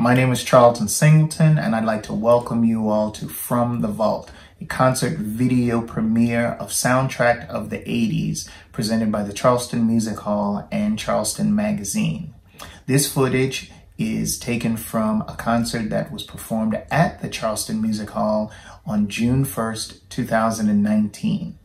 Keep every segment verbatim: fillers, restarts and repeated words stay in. My name is Charleston Singleton, and I'd like to welcome you all to From the Vault, a concert video premiere of Soundtrack of the eighties, presented by the Charleston Music Hall and Charleston Magazine. This footage is taken from a concert that was performed at the Charleston Music Hall on June first, two thousand nineteen.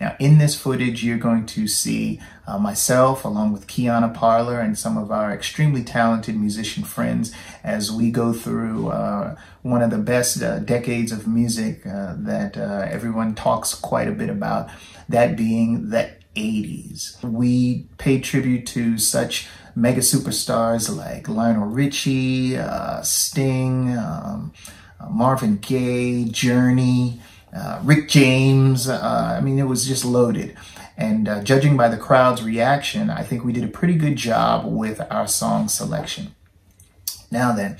Now, in this footage, you're going to see uh, myself along with Kiana Parler and some of our extremely talented musician friends as we go through uh, one of the best uh, decades of music uh, that uh, everyone talks quite a bit about, that being the eighties. We pay tribute to such mega superstars like Lionel Richie, uh, Sting, um, uh, Marvin Gaye, Journey, Uh, Rick James. uh, I mean, it was just loaded. And uh, judging by the crowd's reaction, I think we did a pretty good job with our song selection. Now then,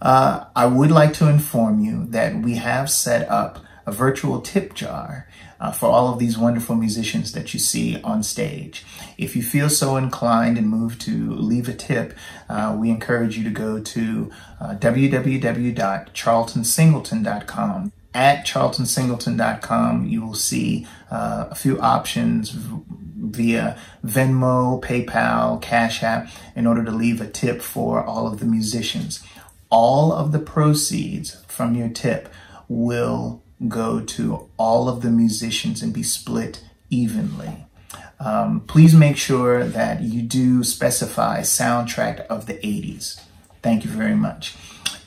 uh, I would like to inform you that we have set up a virtual tip jar uh, for all of these wonderful musicians that you see on stage. If you feel so inclined and moved to leave a tip, uh, we encourage you to go to uh, w w w dot charlton singleton dot com. At charlton singleton dot com, you will see uh, a few options via Venmo, PayPal, Cash App in order to leave a tip for all of the musicians. All of the proceeds from your tip will go to all of the musicians and be split evenly. Um, please make sure that you do specify Soundtrack of the eighties. Thank you very much.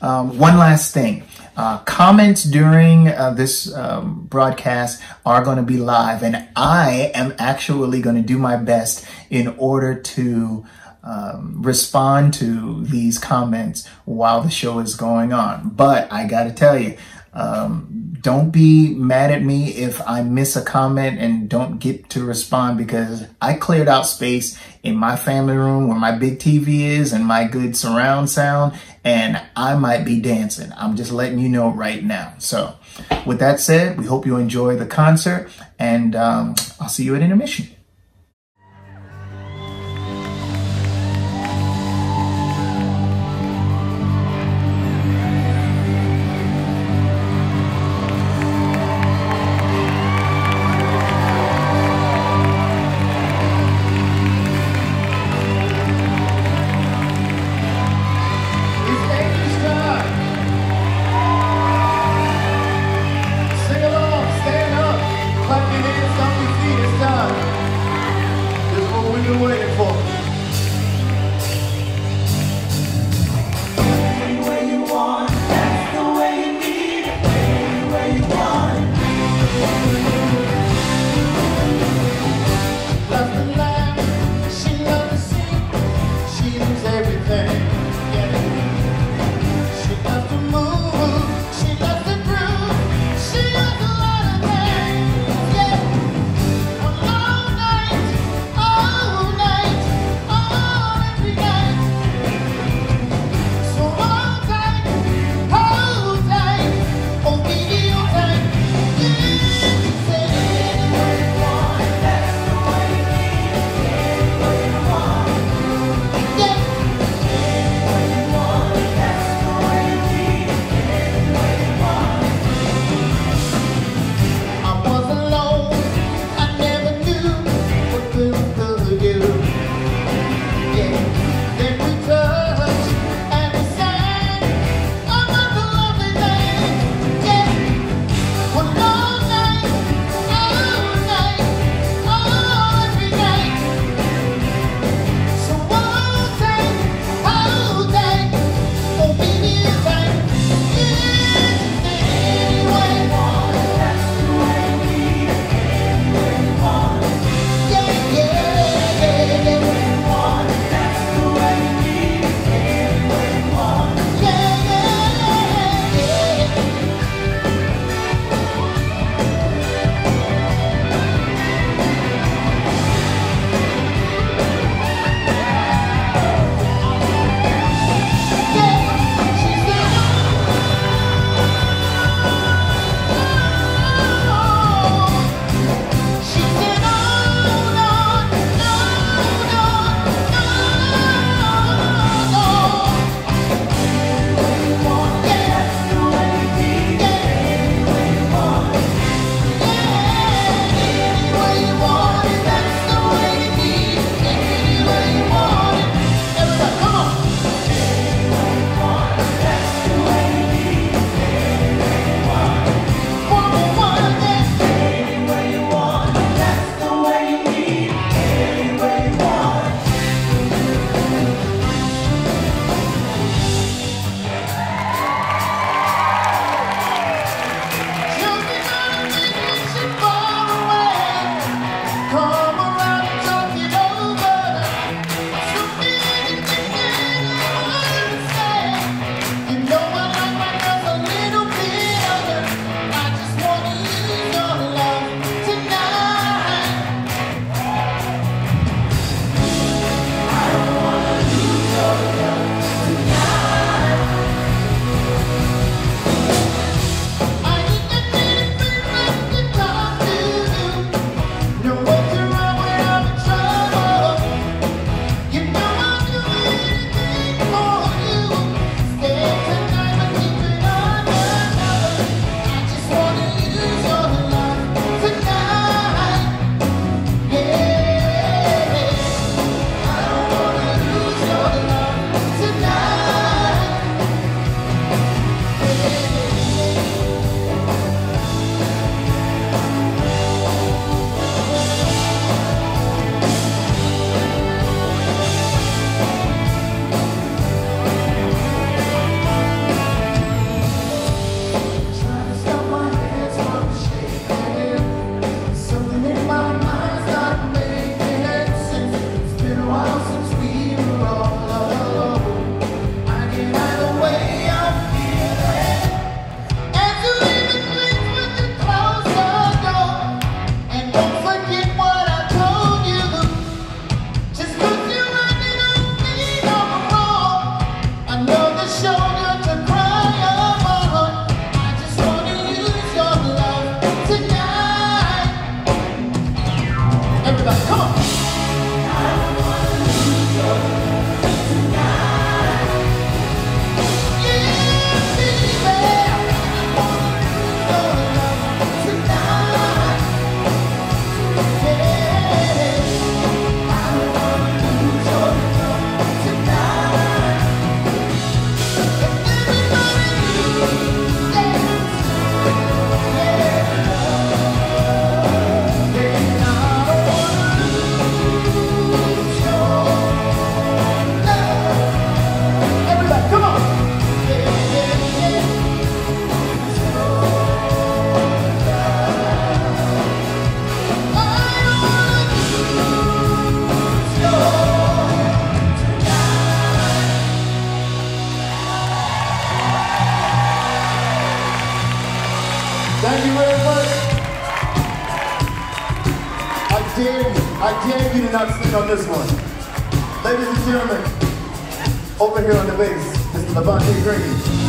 Um, one last thing. Uh, comments during uh, this um, broadcast are going to be live, and I am actually going to do my best in order to um, respond to these comments while the show is going on. But I got to tell you, um, don't be mad at me if I miss a comment and don't get to respond, because I cleared out space in my family room where my big T V is and my good surround sound, and I might be dancing. I'm just letting you know right now. So with that said, we hope you enjoy the concert, and um, I'll see you at intermission. Clap your hands, don't be seen, it's time. I dare you to not sleep on this one. Ladies and gentlemen, over here on the bass, Mister Levante Green.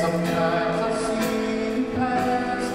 Sometimes I see past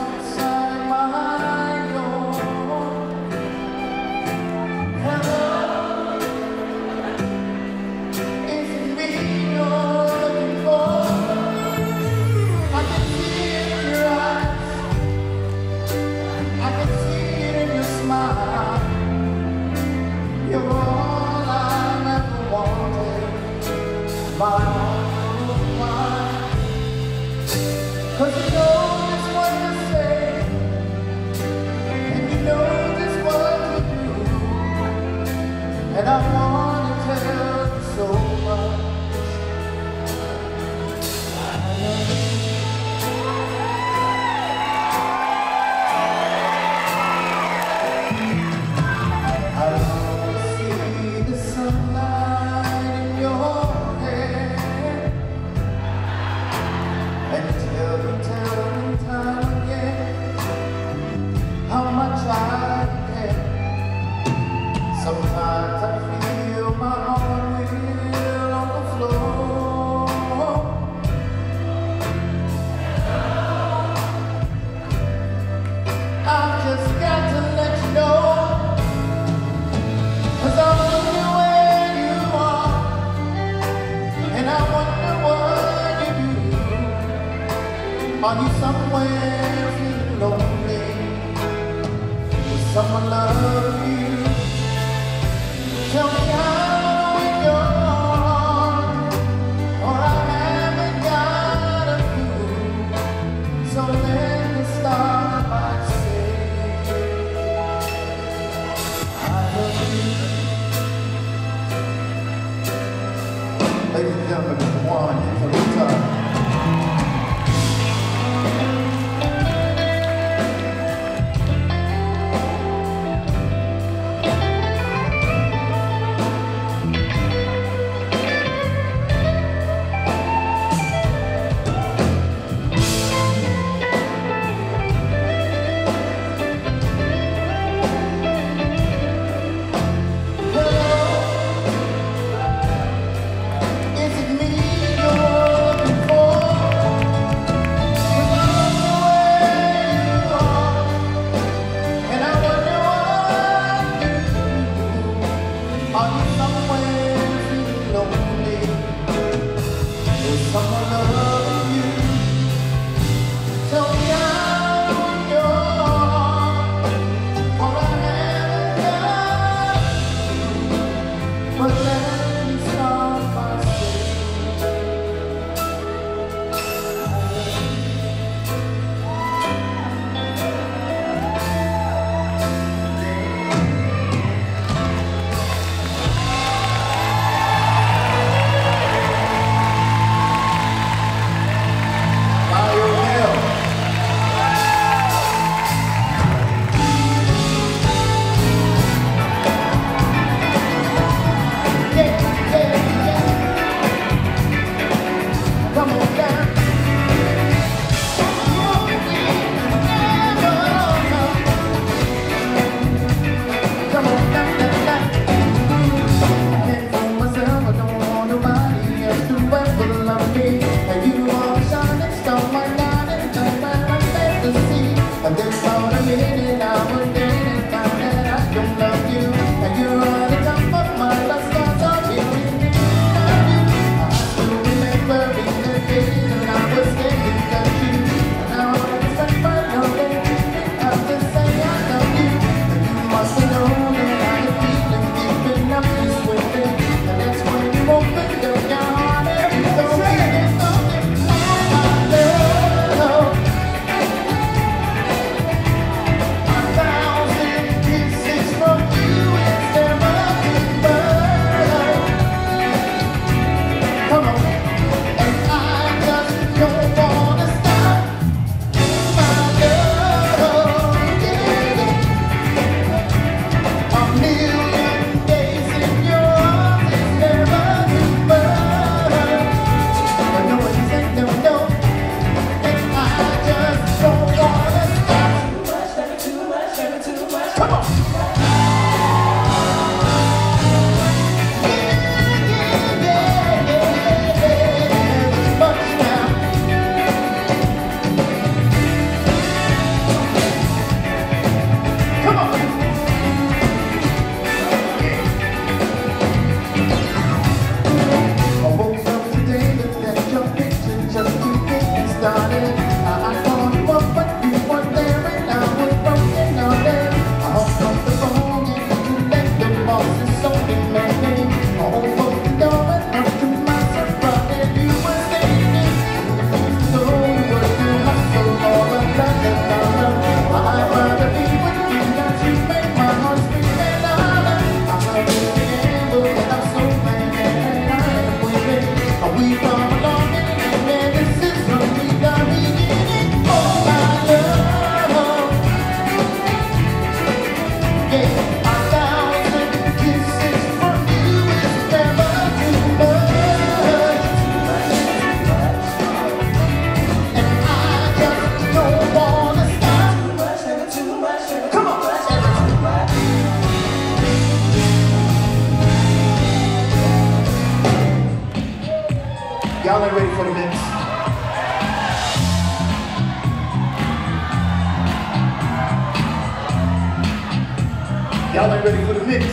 Y'all ain't ready for the mix.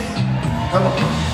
Come on.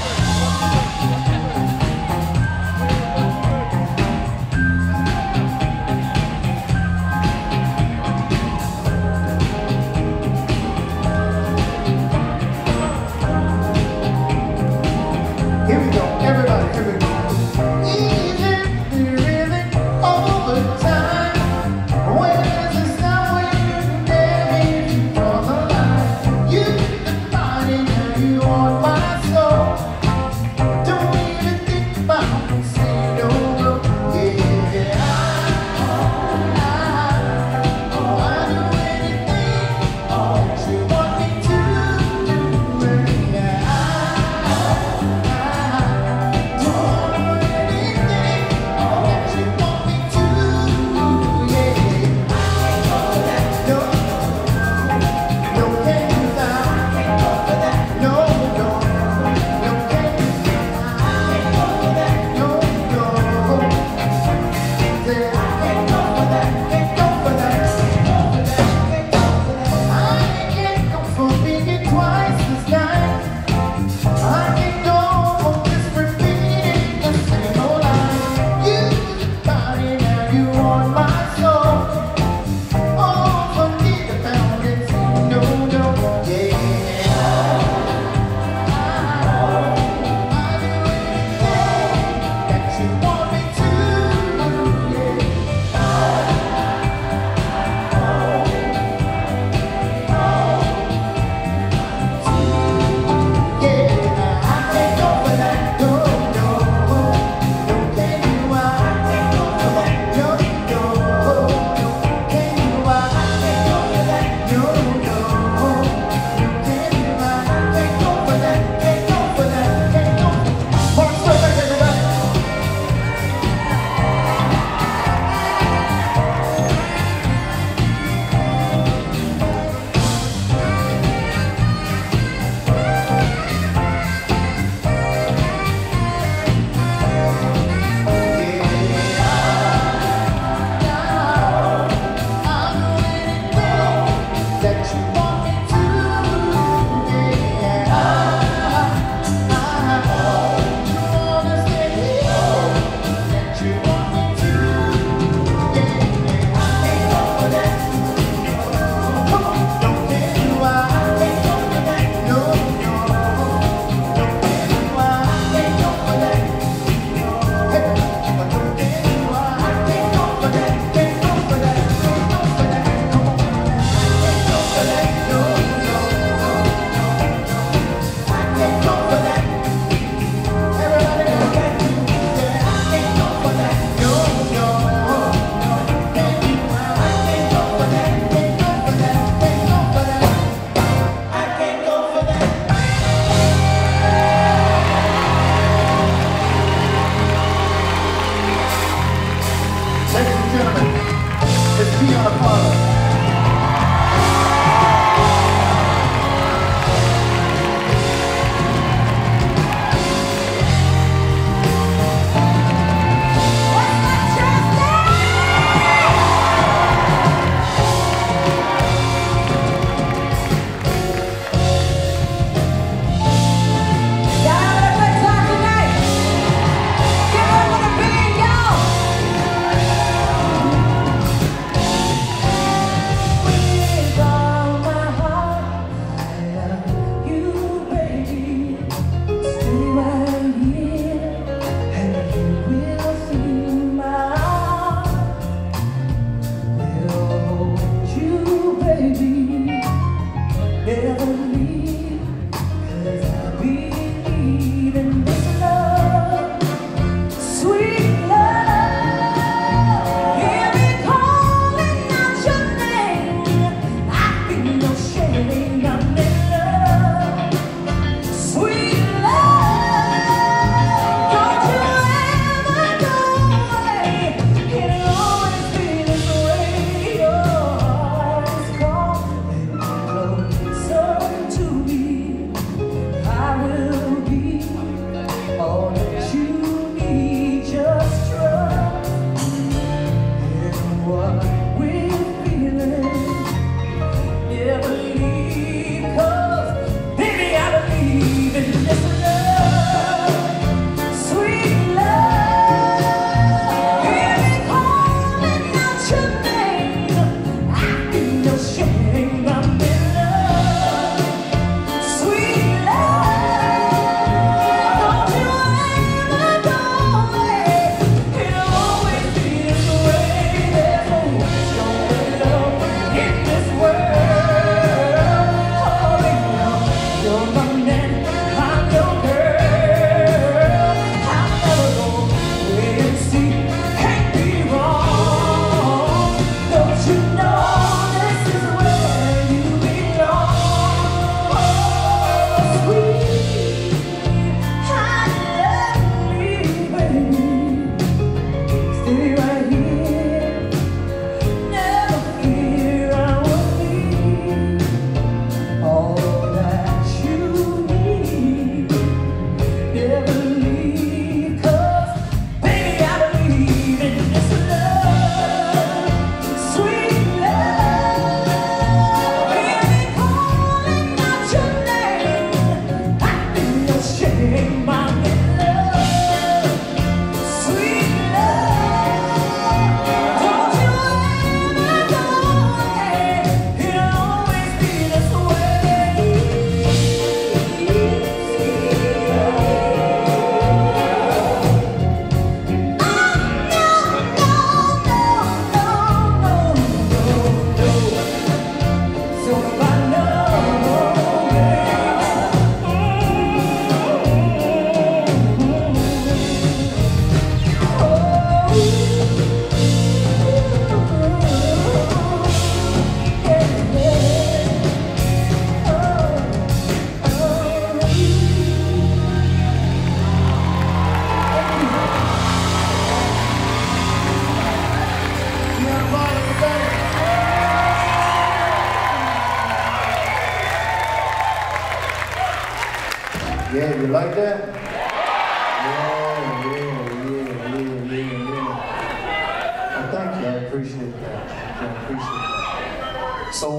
You like that? Yeah, yeah, yeah, yeah, yeah, yeah. Well, thank you. I appreciate that. I appreciate that. So,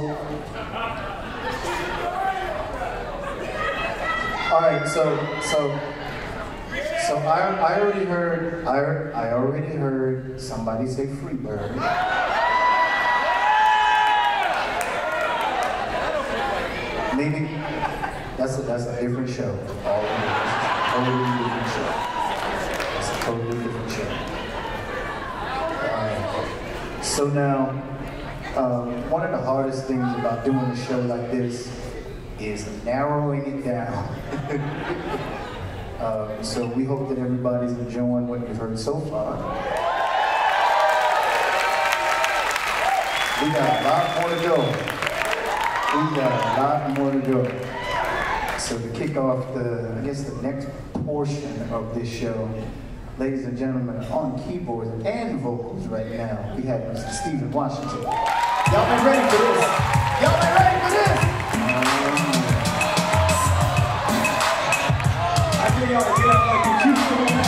all right. So, so, so I, I already heard. I, I already heard somebody say "Free Bird." Maybe that's a, that's a different show. All of it. It's a totally different show. It's a totally different show. Uh, so now, um, one of the hardest things about doing a show like this is narrowing it down. um, so we hope that everybody's enjoying what you've heard so far. We got a lot more to go. We got a lot more to go. So to kick off the, I guess the next portion of this show, ladies and gentlemen, on keyboards and vocals right now, we have Mister Stephen Washington. Y'all been ready for this? Y'all been ready for this? I think y'all get up like the cute little man.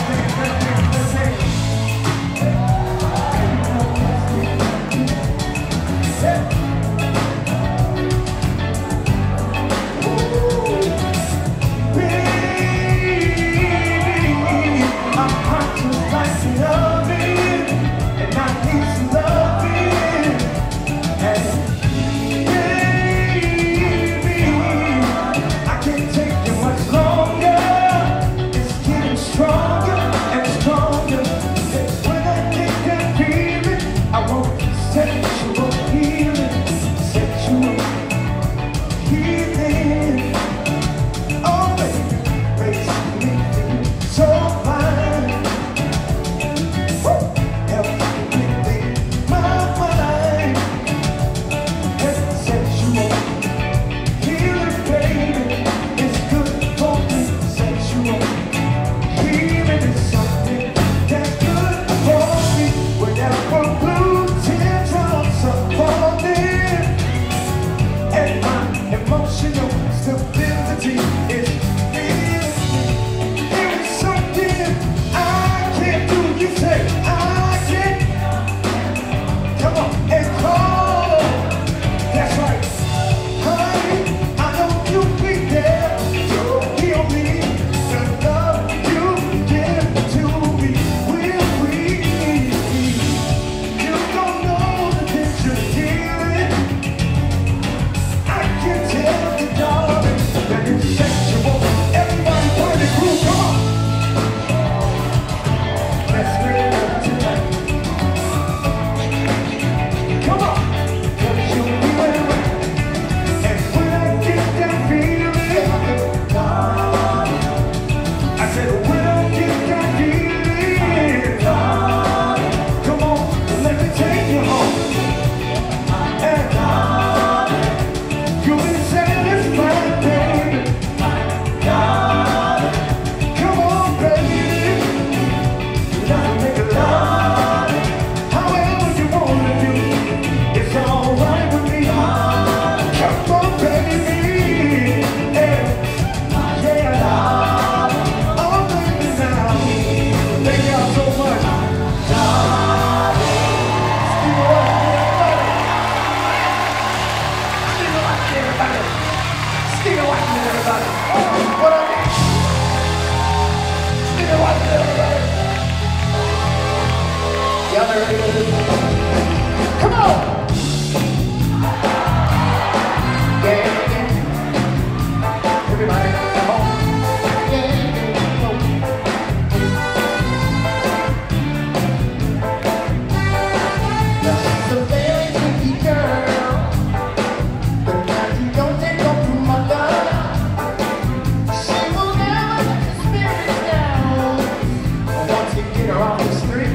Get her off the streets.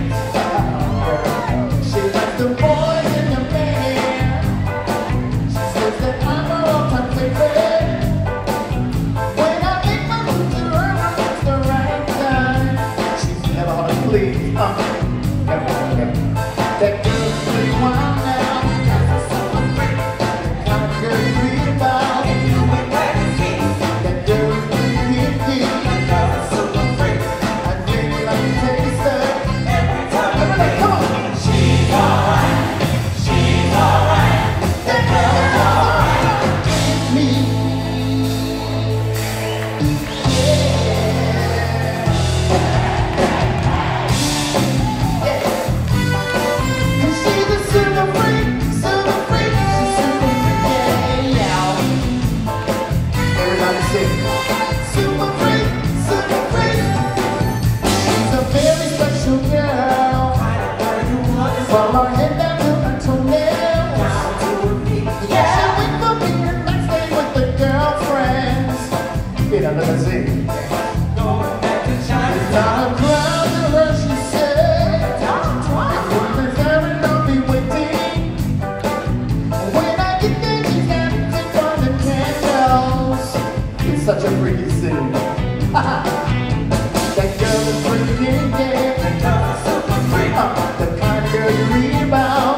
She's such a freaky sin. That girl is freaky, yeah. That girl is super freaky. Uh, the kind of girl you read about.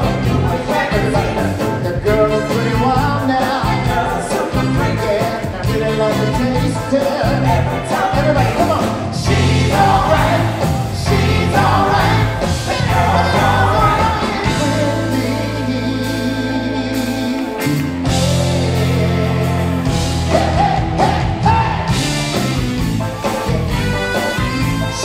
That girl is pretty wild now. That girl is super freaky. Yeah, I really love the taste of every time. Everybody, come on. She's alright. She's alright. That girl's alright.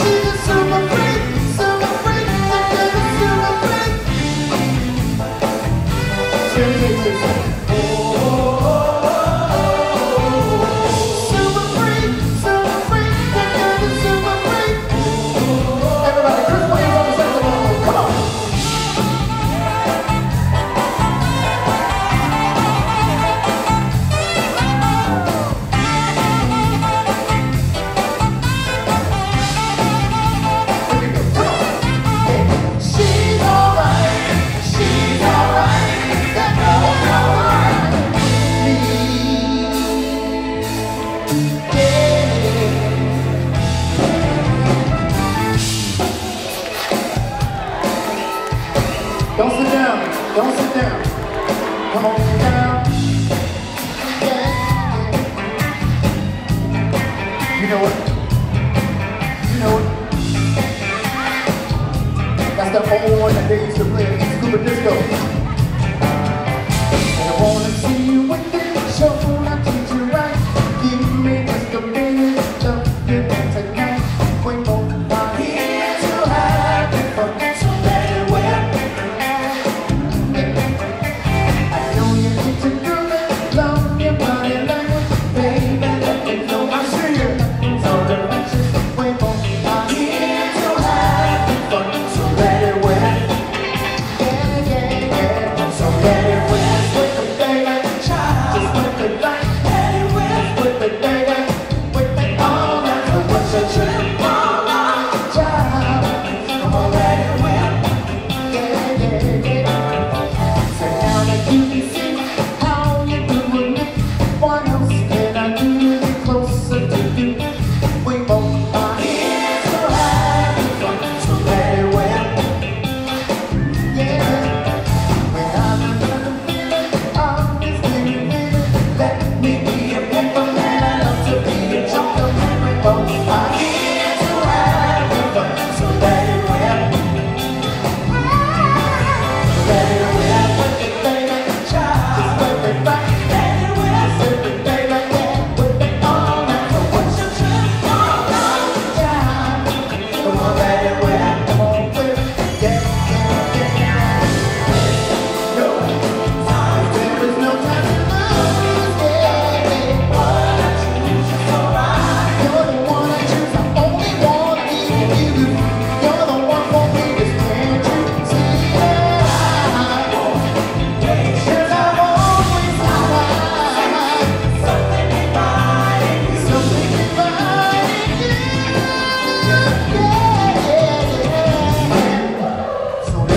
We'll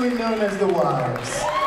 be right back.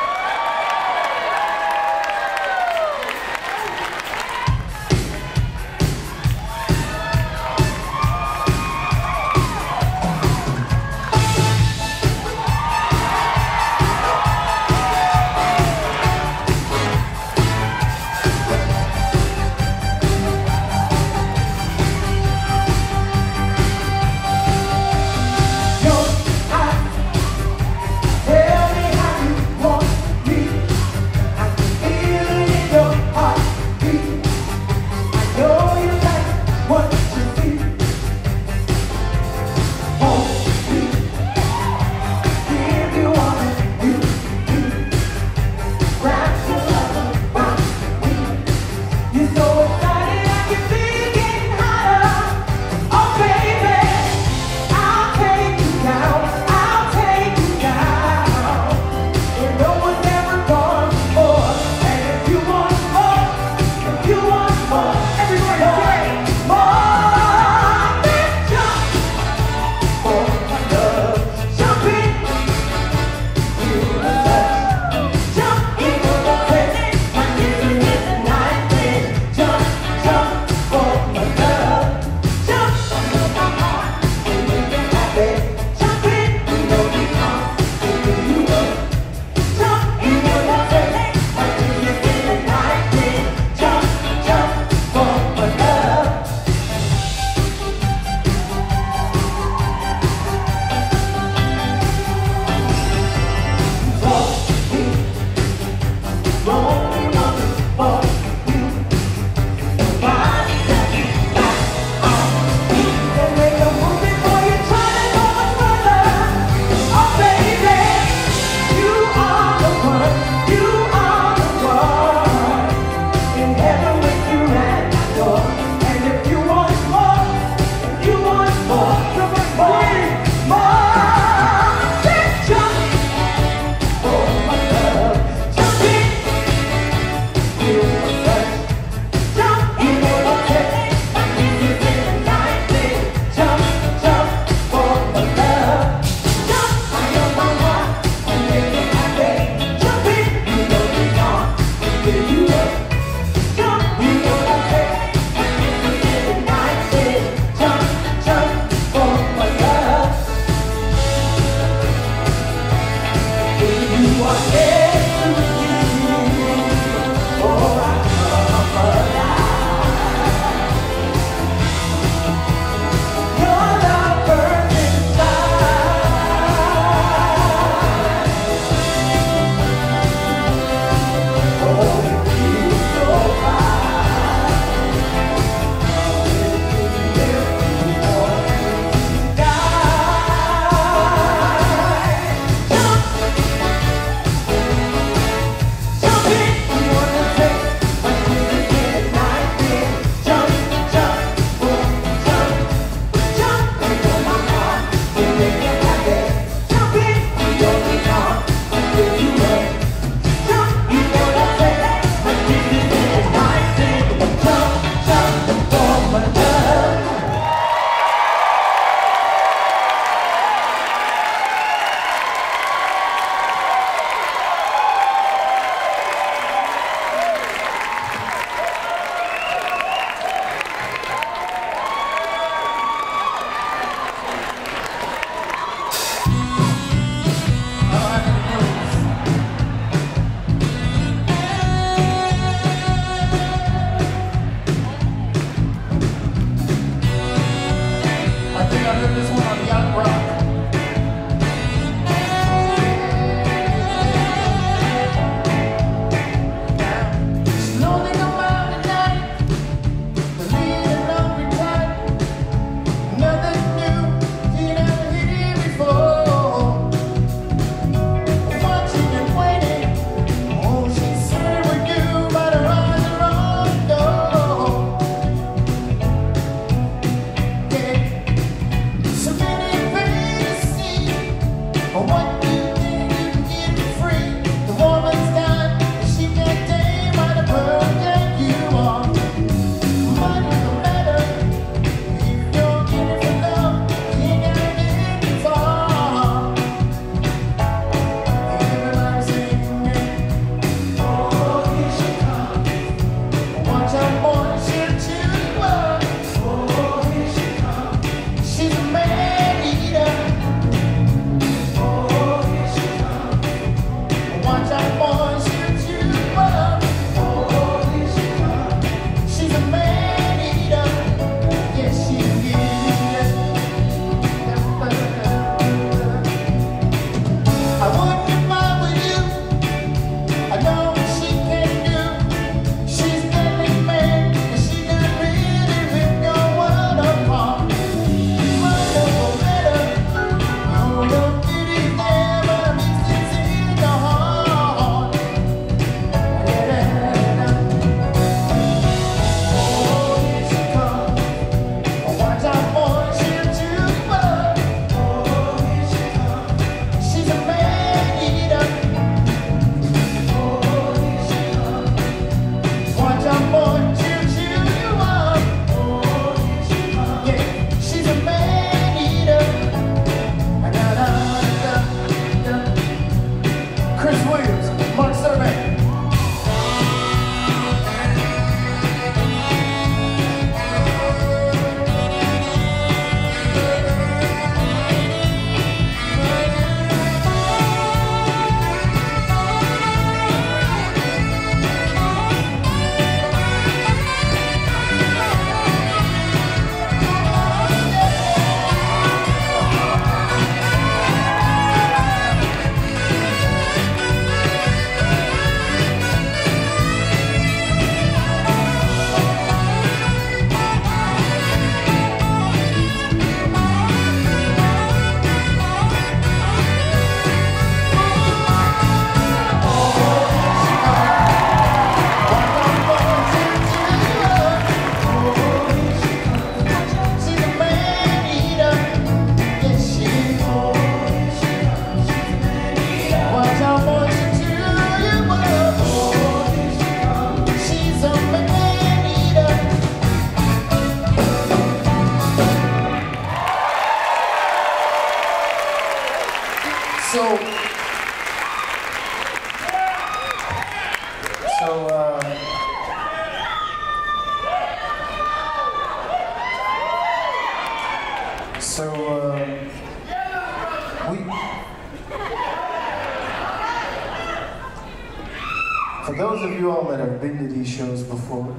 For those of you all that have been to these shows before,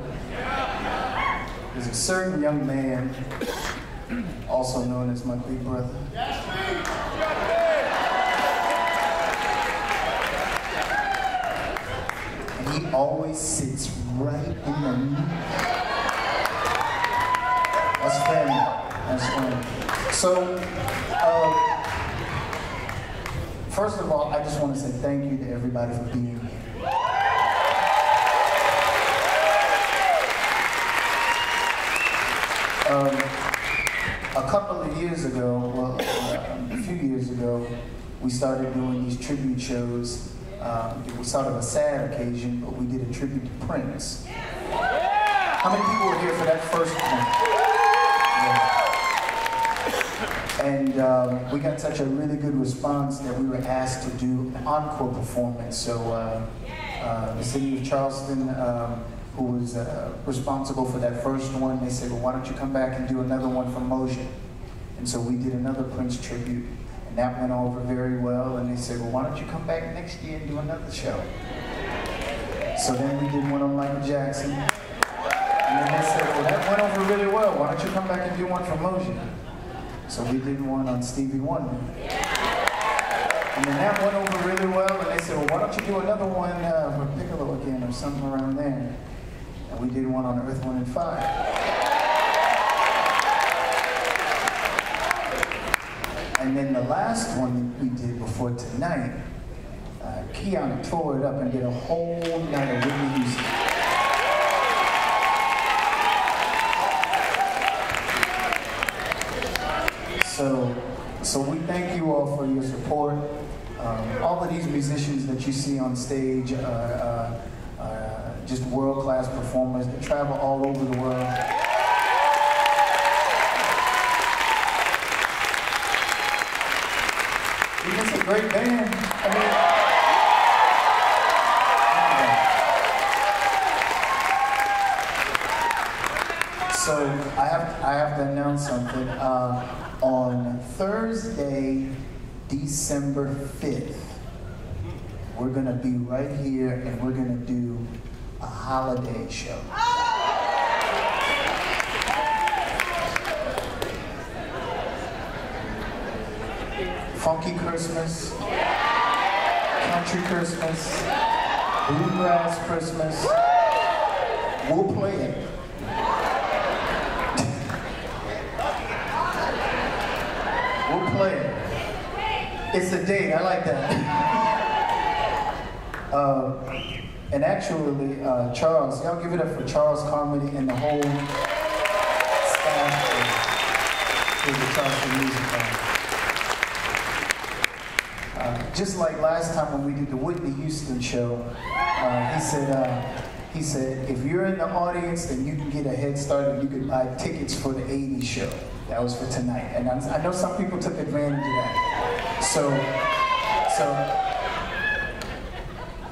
there's a certain young man, also known as my big brother. And he always sits right in the middle. That's family. That's family. So, uh, first of all, I just want to say thank you to everybody for being here. Um, a couple of years ago, well, uh, a few years ago, we started doing these tribute shows. Um, it was sort of a sad occasion, but we did a tribute to Prince. Yeah. How many people were here for that first one? Yeah. And um, we got such a really good response that we were asked to do an encore performance. So uh, uh, the city of Charleston, um, who was uh, responsible for that first one, they said, well, why don't you come back and do another one for Motion? And so we did another Prince tribute, and that went over very well, and they said, well, why don't you come back next year and do another show? So then we did one on Michael Jackson, and then they said, well, that went over really well, why don't you come back and do one for Motion? So we did one on Stevie Wonder. And then that went over really well, and they said, well, why don't you do another one uh, for Piccolo again, or something around there? And we did one on Earth, Wind and Fire. And then the last one that we did before tonight, uh, Kiana tore it up and did a whole night of Whitney Houston. So, so we thank you all for your support. Um, all of these musicians that you see on stage are uh, just world-class performers that travel all over the world. It's a great band. I mean, yeah. So I have I have to announce something. Uh, on Thursday, December fifth, we're gonna be right here, and we're gonna do a holiday show. Oh! Funky Christmas, yeah! Country Christmas, yeah! Bluegrass Christmas. Woo! We'll play it. We'll play it. It's a date. I like that. uh, And actually, uh, Charles, y'all give it up for Charles Carmody and the whole staff of the Charleston Music Hall. Uh, just like last time when we did the Whitney Houston show, uh, he said, uh, he said, if you're in the audience, then you can get a head start and you can buy tickets for the eighties show. That was for tonight. And I'm, I know some people took advantage of that. So, so.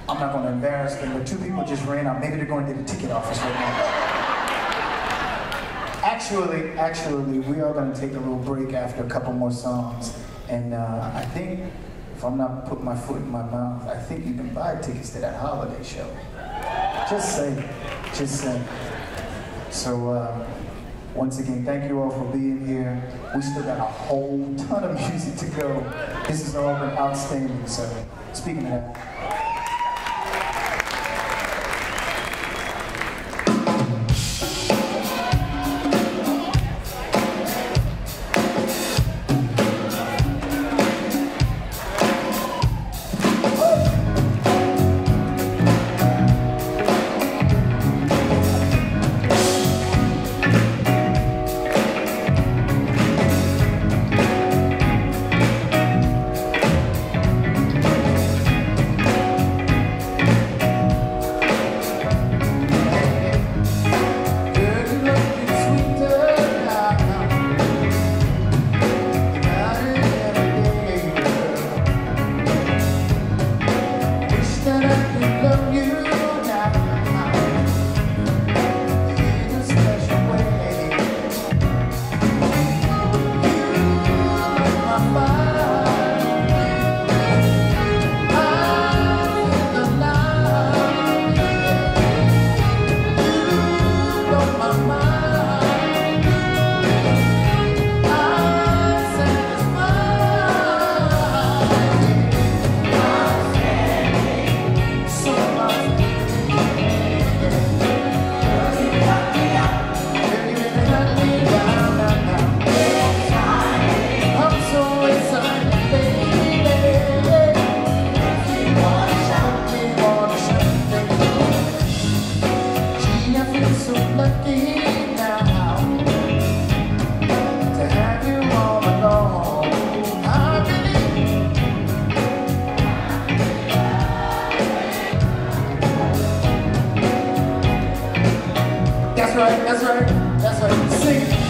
I'm not going to embarrass them, but two people just ran out. Maybe they're going to the ticket office right now. Actually, actually, we are going to take a little break after a couple more songs. And uh, I think, if I'm not putting my foot in my mouth, I think you can buy tickets to that holiday show. Just say, just say. So, uh, once again, thank you all for being here. We still got a whole ton of music to go. This has all been outstanding, so speaking of that, That's right, that's right, that's right. Sing it.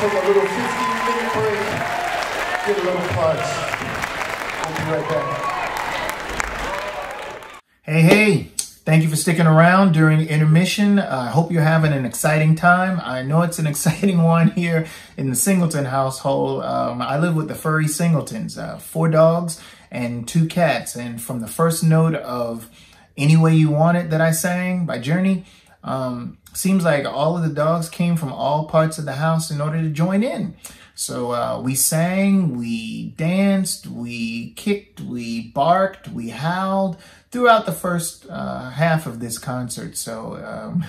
going to take a little fifteen minute break, get a little punch. We'll be right back. Hey, hey. Thank you for sticking around during intermission. I uh, hope you're having an exciting time. I know it's an exciting one here in the Singleton household. Um, I live with the furry Singletons, uh, four dogs and two cats. And from the first note of Any Way You Want It that I sang by Journey, um, seems like all of the dogs came from all parts of the house in order to join in. So uh, we sang, we danced, we kicked, we barked, we howled throughout the first uh, half of this concert. So um,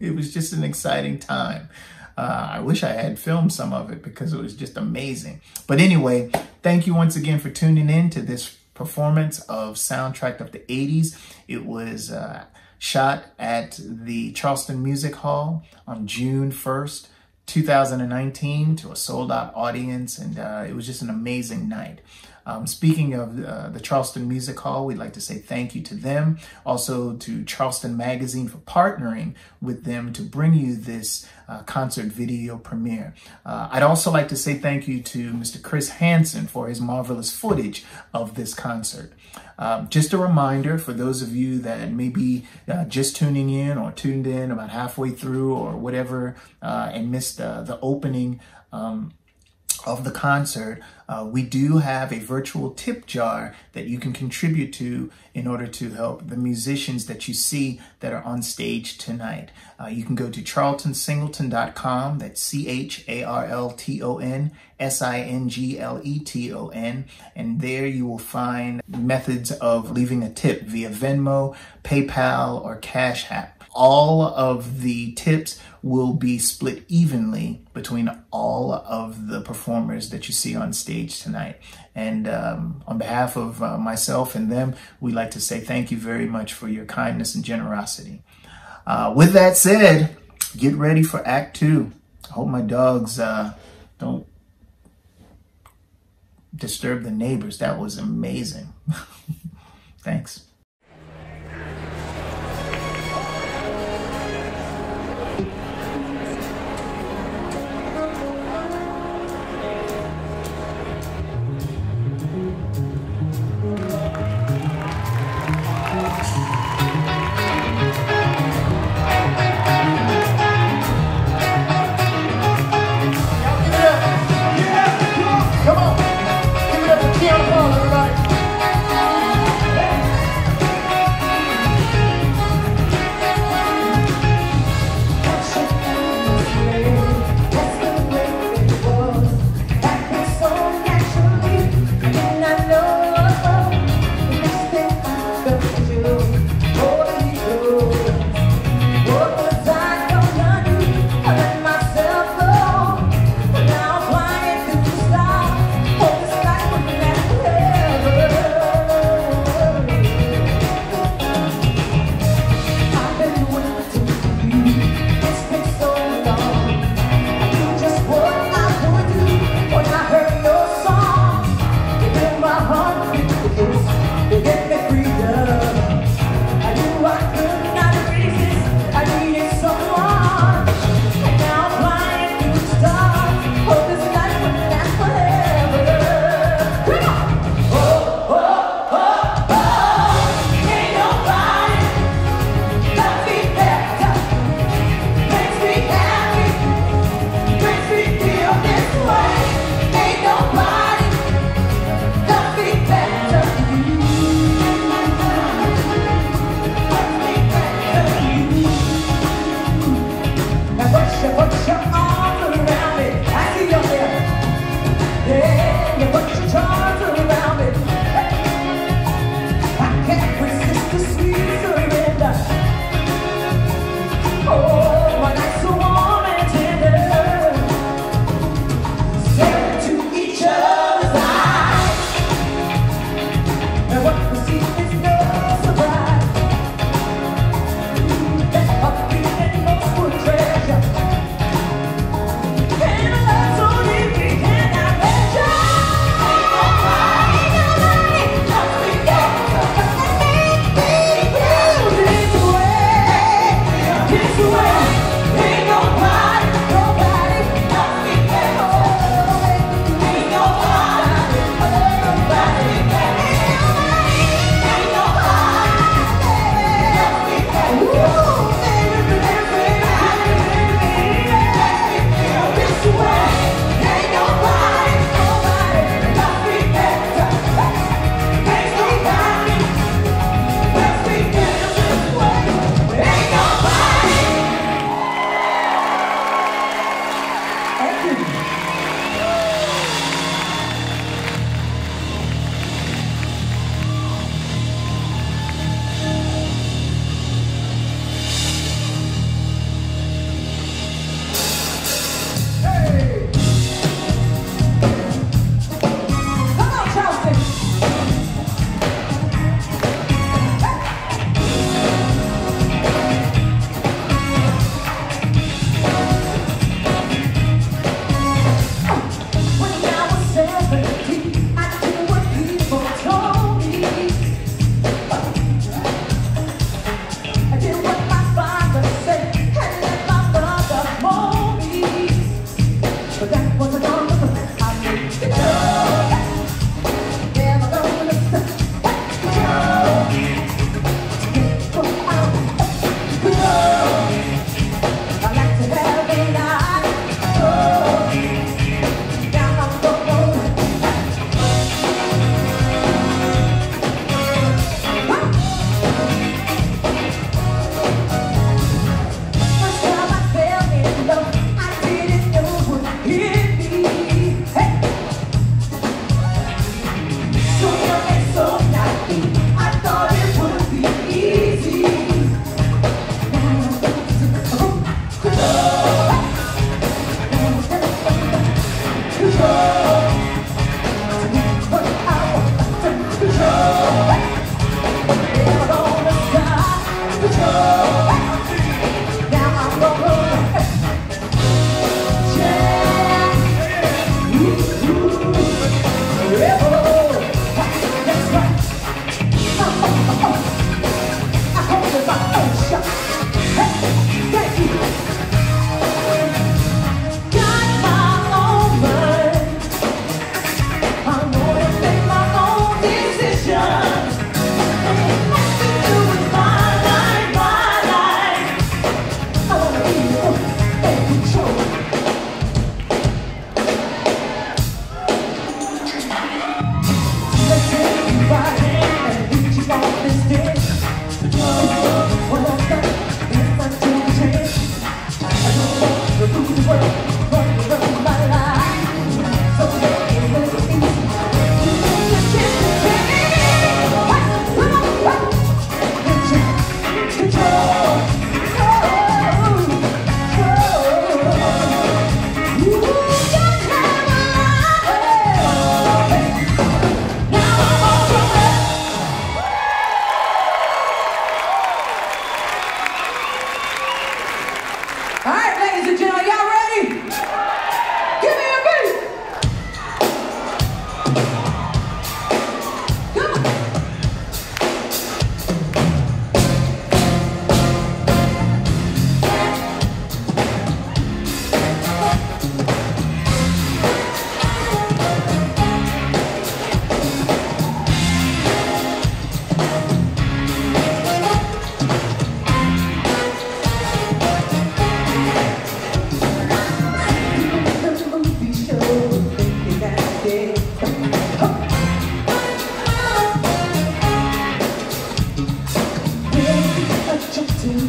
it was just an exciting time. Uh, I wish I had filmed some of it because it was just amazing. But anyway, thank you once again for tuning in to this performance of Soundtrack of the eighties. It was uh, shot at the Charleston Music Hall on June first, two thousand nineteen to a sold-out audience, and uh, it was just an amazing night. Um, speaking of uh, the Charleston Music Hall, we'd like to say thank you to them, also to Charleston Magazine for partnering with them to bring you this uh, concert video premiere. Uh, I'd also like to say thank you to Mister Chris Hansen for his marvelous footage of this concert. Um, just a reminder for those of you that may be uh, just tuning in or tuned in about halfway through or whatever uh, and missed uh, the opening um, of the concert, uh, we do have a virtual tip jar that you can contribute to in order to help the musicians that you see that are on stage tonight. Uh, you can go to charlton singleton dot com, that's C H A R L T O N S I N G L E T O N, and there you will find methods of leaving a tip via Venmo, PayPal, or Cash App. All of the tips will be split evenly between all of the performers that you see on stage tonight. And um, on behalf of uh, myself and them, we'd like to say thank you very much for your kindness and generosity. Uh, with that said, get ready for Act Two. I hope my dogs uh, don't disturb the neighbors. That was amazing. Thanks. Come on, give it up for Kiana Paula, everybody. Hey.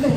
There's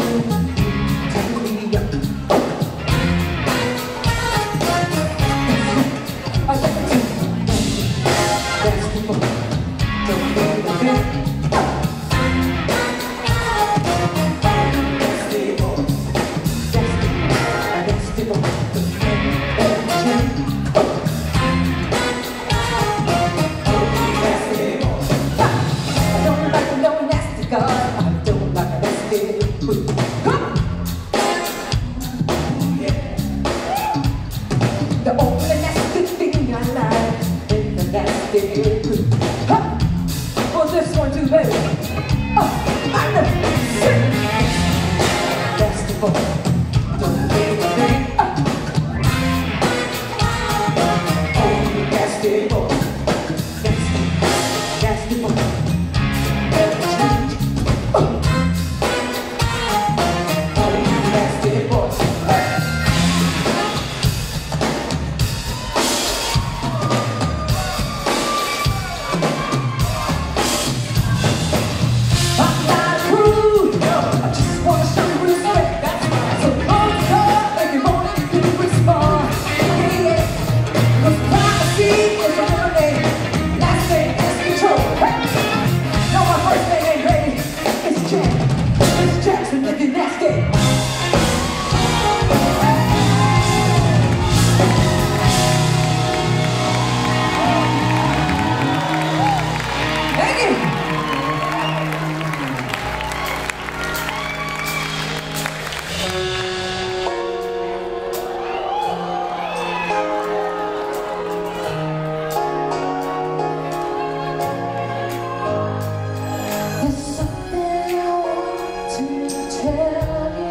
something I want to tell you.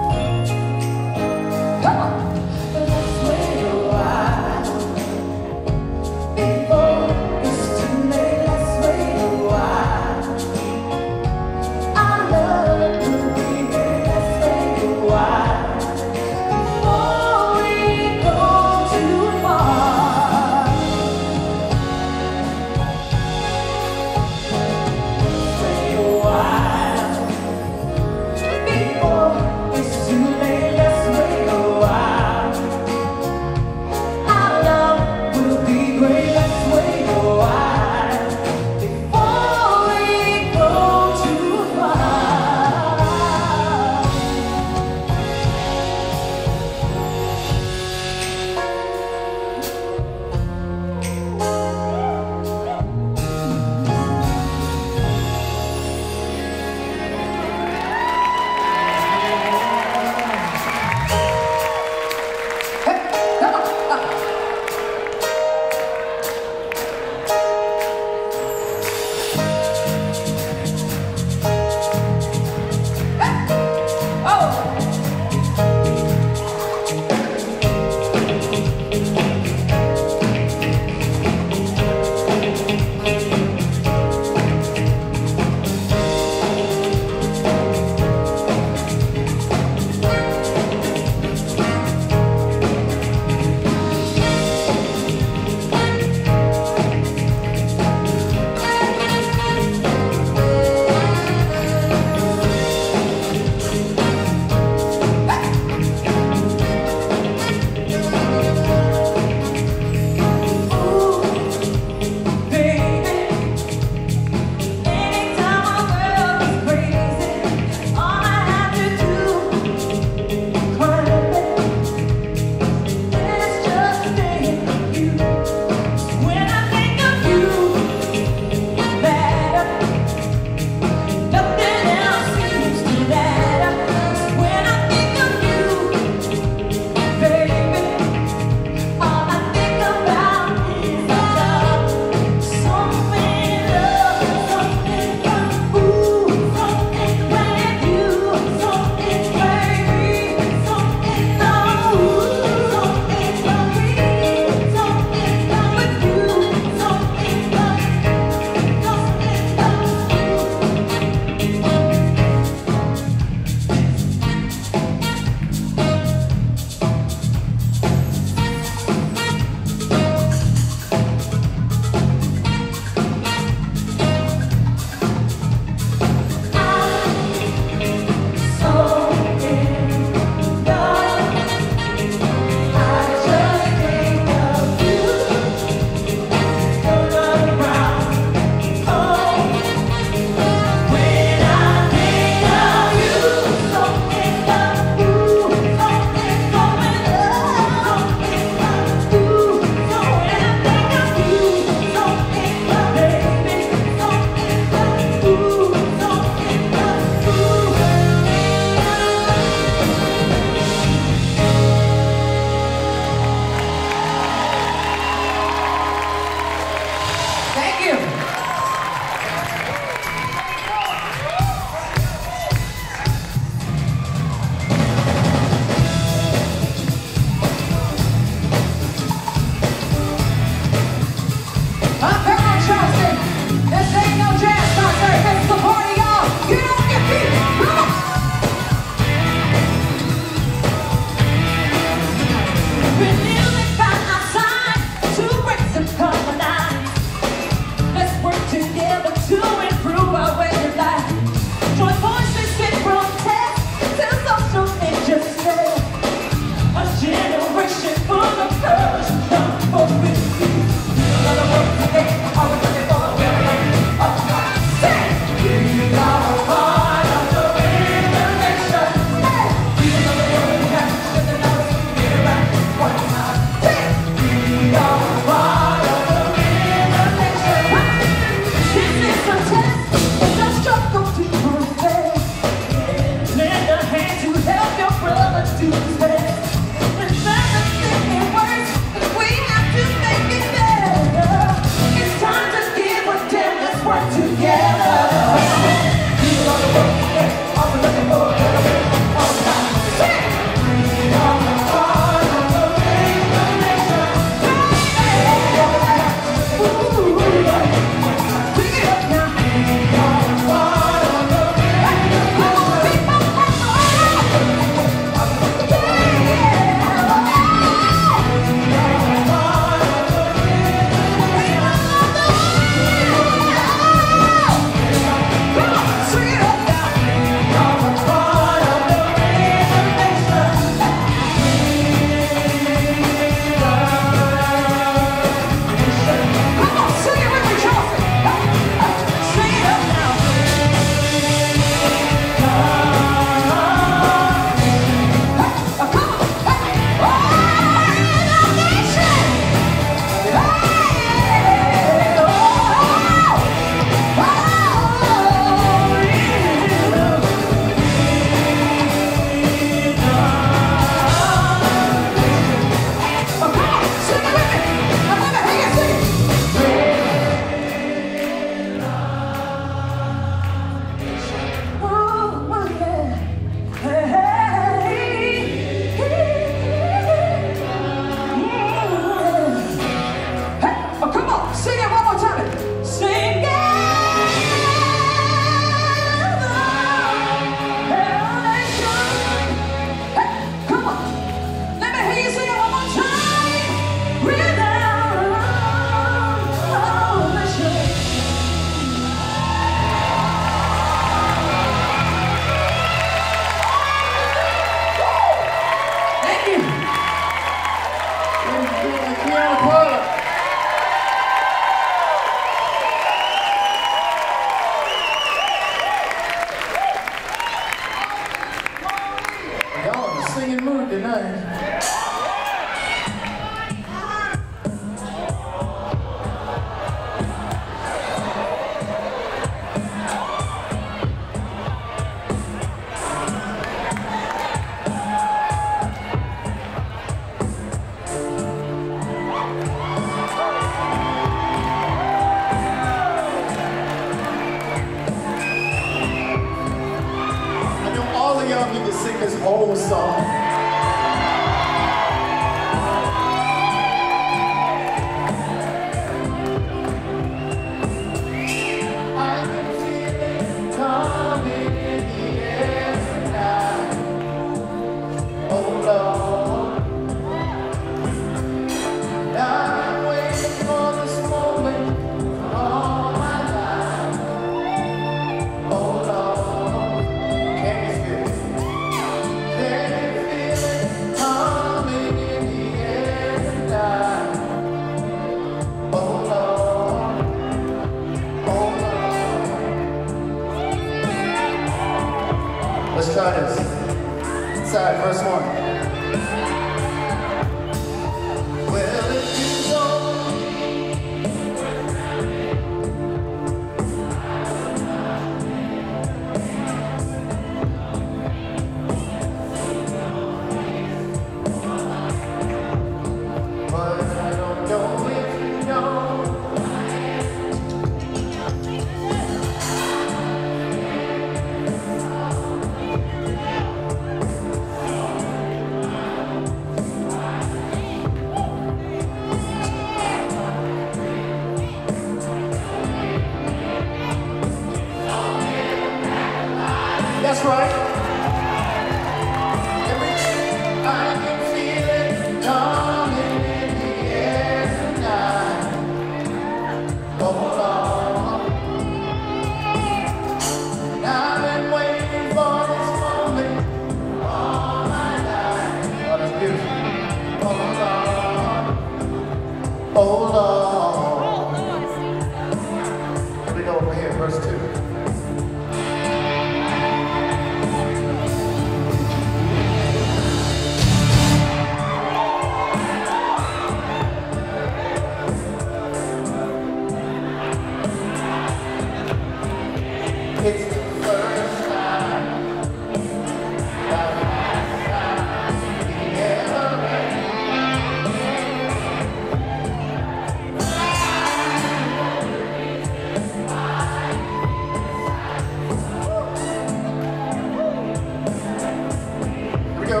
show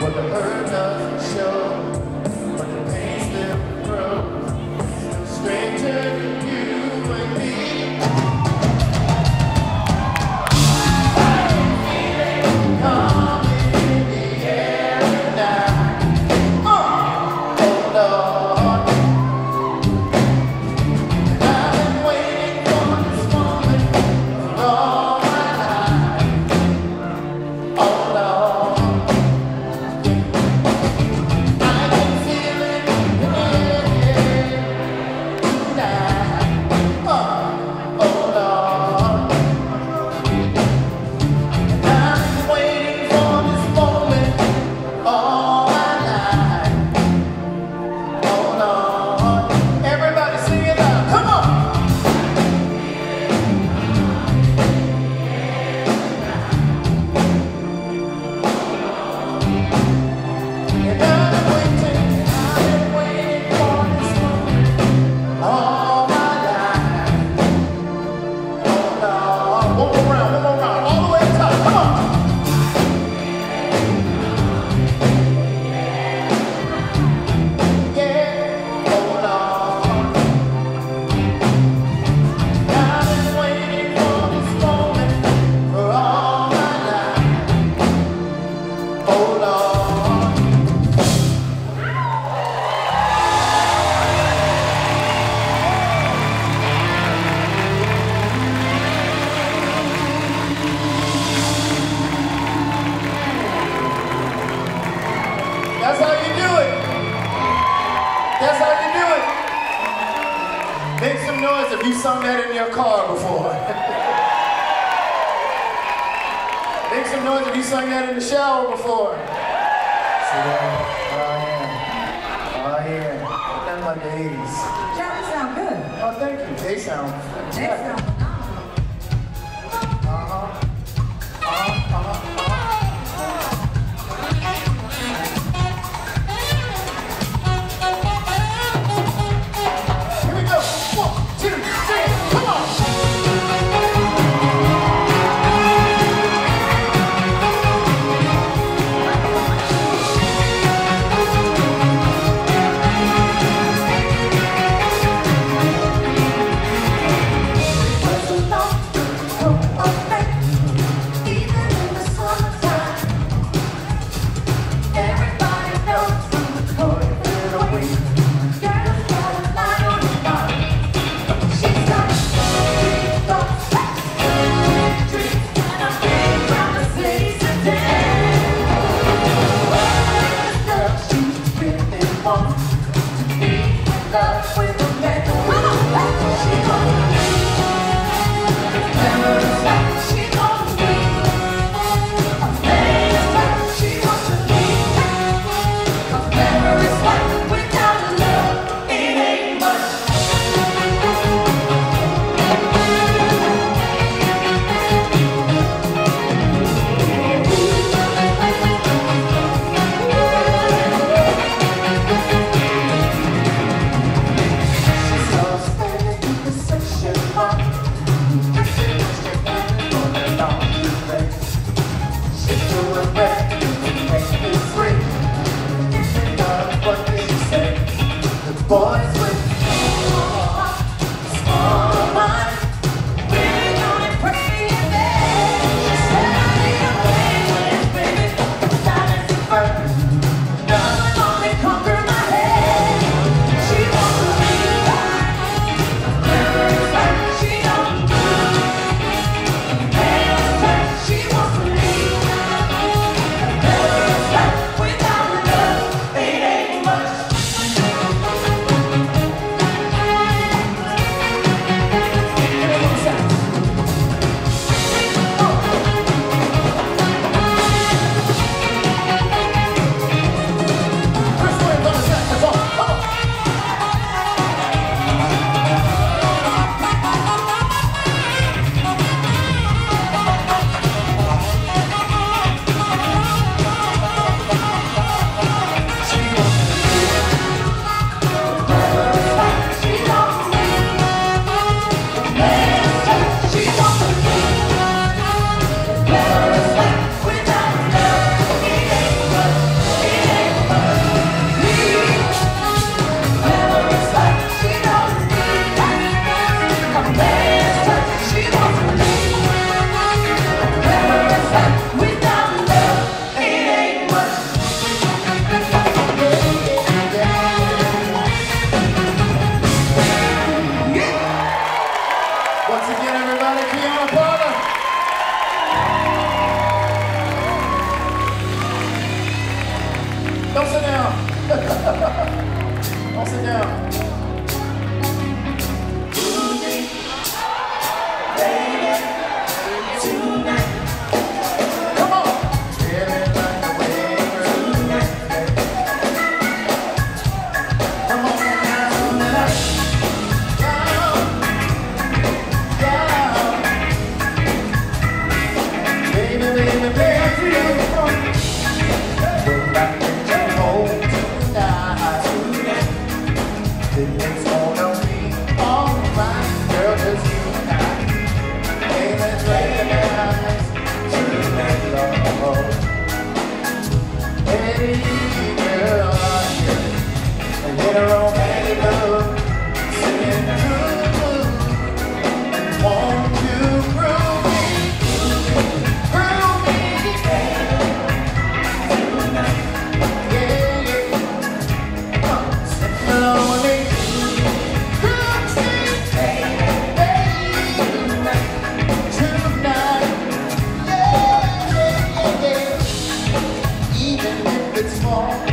what the hurt doesn't show, but the pain still grows. Still stranger than you and me. It's more.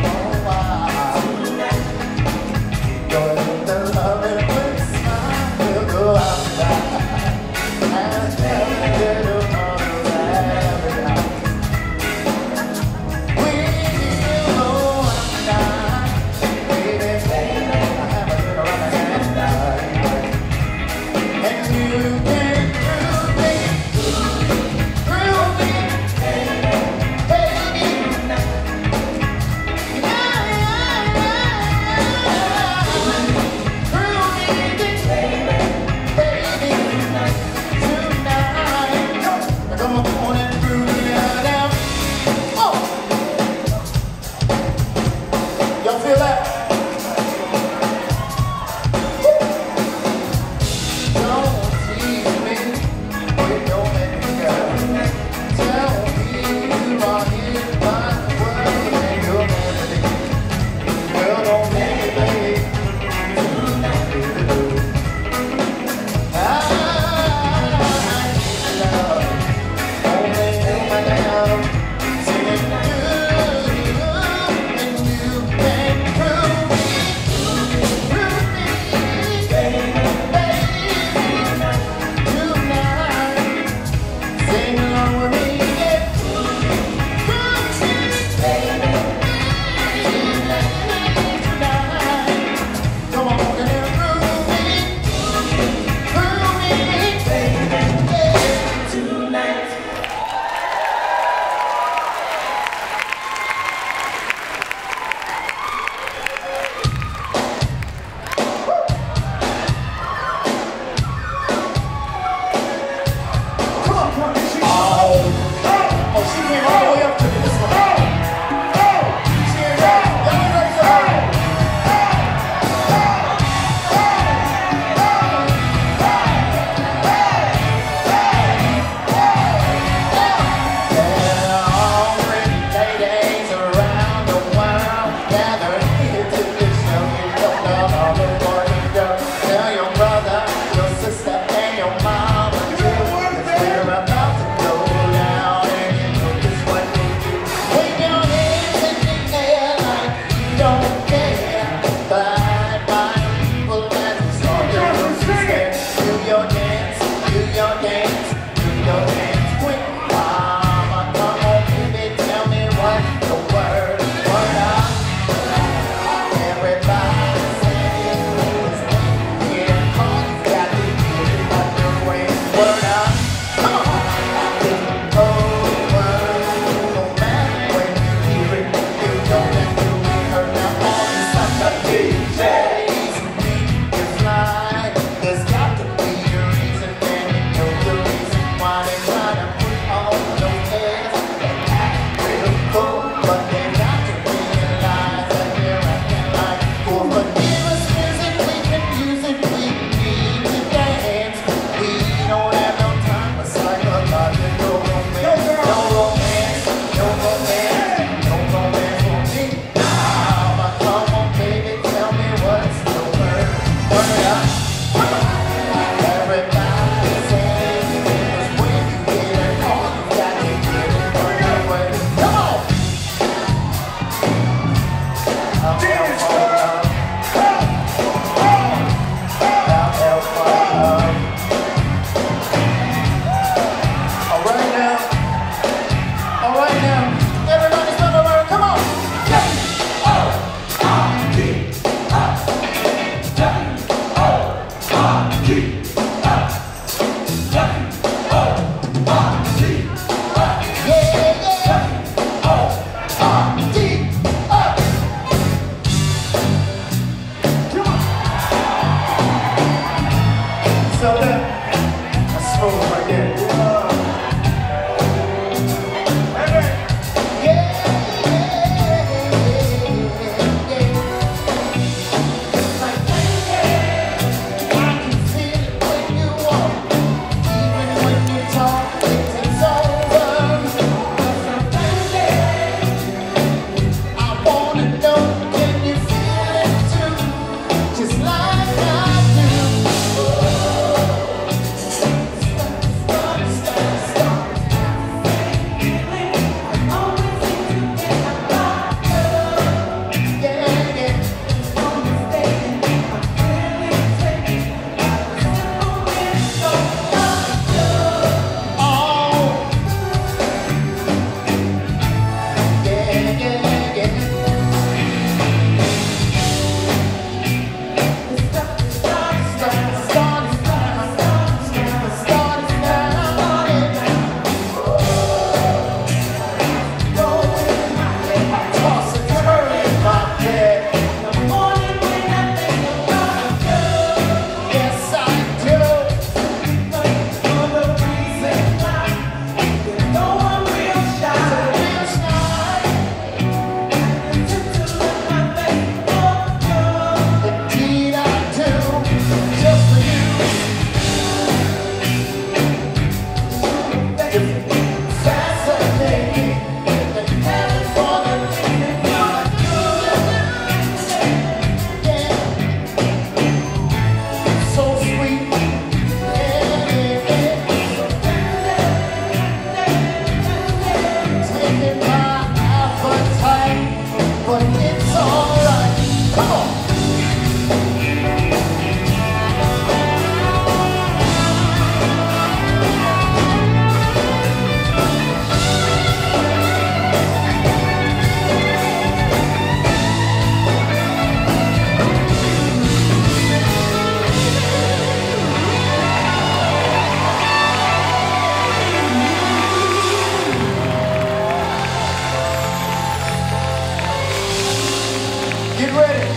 ready.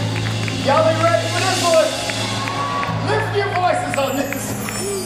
Y'all be ready for this one. Lift your voices on this. Hey,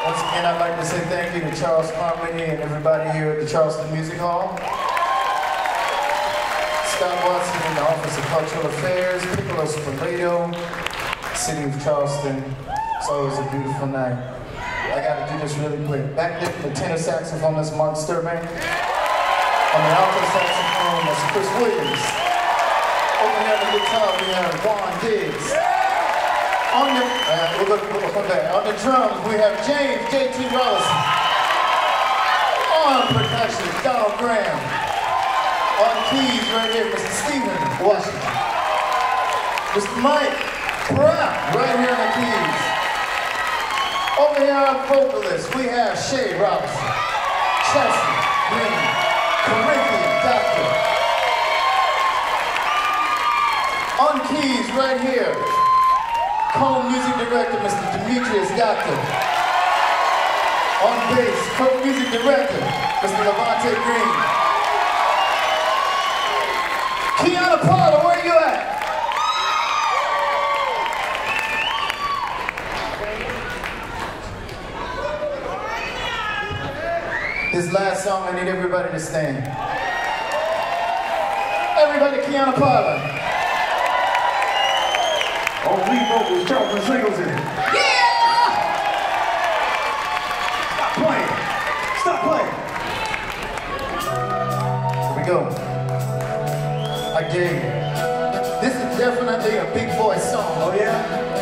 Once again, I'd like to say thank you to Charles Carmody and everybody here at the Charleston Music Hall. Scott Watson in the Office of Cultural Affairs, Piccolo Spalato, City of Charleston. It's always a beautiful night. I gotta do this really quick. Backlift the tenor saxophone, that's Mark Sturbank. On the alto saxophone, that's Chris Williams. Open up the guitar, we have Juan Diggs. On the, uh, we'll look, we'll look on, that. On the drums, we have James J T Robinson. On percussion, Donald Graham. On keys right here, Mister Stephen Washington. Mister Mike Pratt, right here on the keys. Over here on vocalists, we have Shea Robinson, Chester Green, Corinthian Doctor. On keys right here, co-music director, Mister Demetrius Yount. On bass, co-music director, Mister Levante Green. Kiana Paula, where are you at? This last song, I need everybody to stand. Everybody, Kiana Paula. On lead vocals, Charleston Singleton. Yeah! Stop playing. Stop playing. Here we go. This is definitely a big boy song. Oh yeah?